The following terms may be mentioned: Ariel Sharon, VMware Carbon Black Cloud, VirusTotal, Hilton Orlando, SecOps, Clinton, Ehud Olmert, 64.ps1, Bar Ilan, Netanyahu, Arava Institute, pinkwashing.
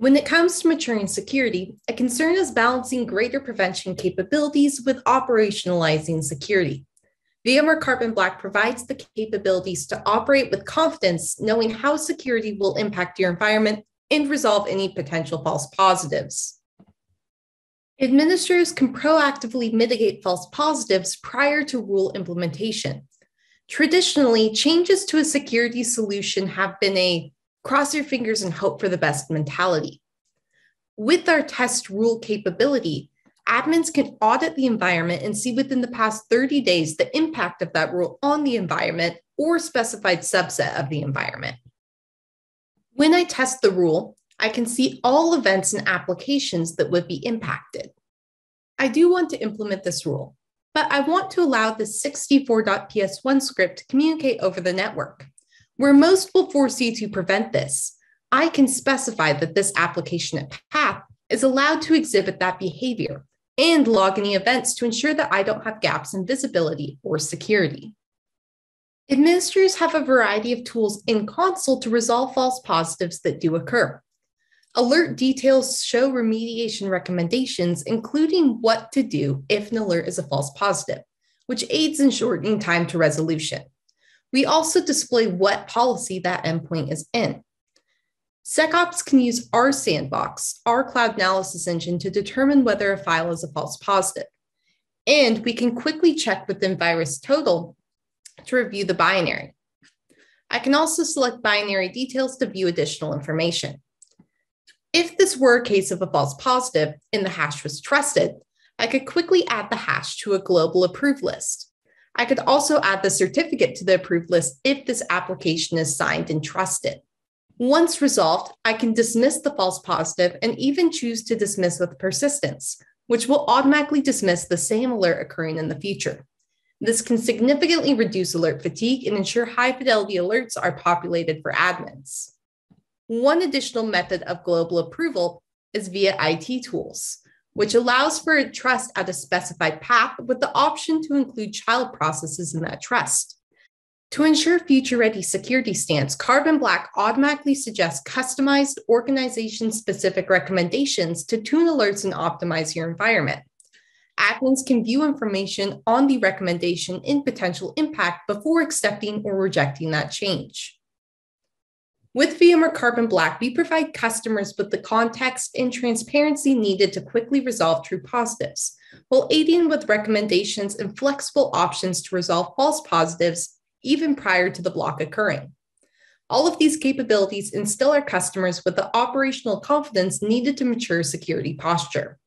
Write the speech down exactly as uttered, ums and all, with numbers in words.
When it comes to maturing security, a concern is balancing greater prevention capabilities with operationalizing security. VMware Carbon Black provides the capabilities to operate with confidence, knowing how security will impact your environment and resolve any potential false positives. Administrators can proactively mitigate false positives prior to rule implementation. Traditionally, changes to a security solution have been a cross your fingers and hope for the best mentality. With our test rule capability, admins can audit the environment and see within the past thirty days the impact of that rule on the environment or specified subset of the environment. When I test the rule, I can see all events and applications that would be impacted. I do want to implement this rule, but I want to allow the sixty-four dot P S one script to communicate over the network. Where most will foresee to prevent this, I can specify that this application path is allowed to exhibit that behavior and log any events to ensure that I don't have gaps in visibility or security. Administrators have a variety of tools in console to resolve false positives that do occur. Alert details show remediation recommendations, including what to do if an alert is a false positive, which aids in shortening time to resolution. We also display what policy that endpoint is in. SecOps can use our sandbox, our cloud analysis engine, to determine whether a file is a false positive. And we can quickly check within VirusTotal to review the binary. I can also select binary details to view additional information. If this were a case of a false positive and the hash was trusted, I could quickly add the hash to a global approved list. I could also add the certificate to the approved list if this application is signed and trusted. Once resolved, I can dismiss the false positive and even choose to dismiss with persistence, which will automatically dismiss the same alert occurring in the future. This can significantly reduce alert fatigue and ensure high fidelity alerts are populated for admins. One additional method of global approval is via I T tools, which allows for a trust at a specified path with the option to include child processes in that trust. To ensure future-ready security stance, Carbon Black automatically suggests customized organization-specific recommendations to tune alerts and optimize your environment. Admins can view information on the recommendation and potential impact before accepting or rejecting that change. With VMware Carbon Black, we provide customers with the context and transparency needed to quickly resolve true positives, while aiding with recommendations and flexible options to resolve false positives even prior to the block occurring. All of these capabilities instill our customers with the operational confidence needed to mature security posture.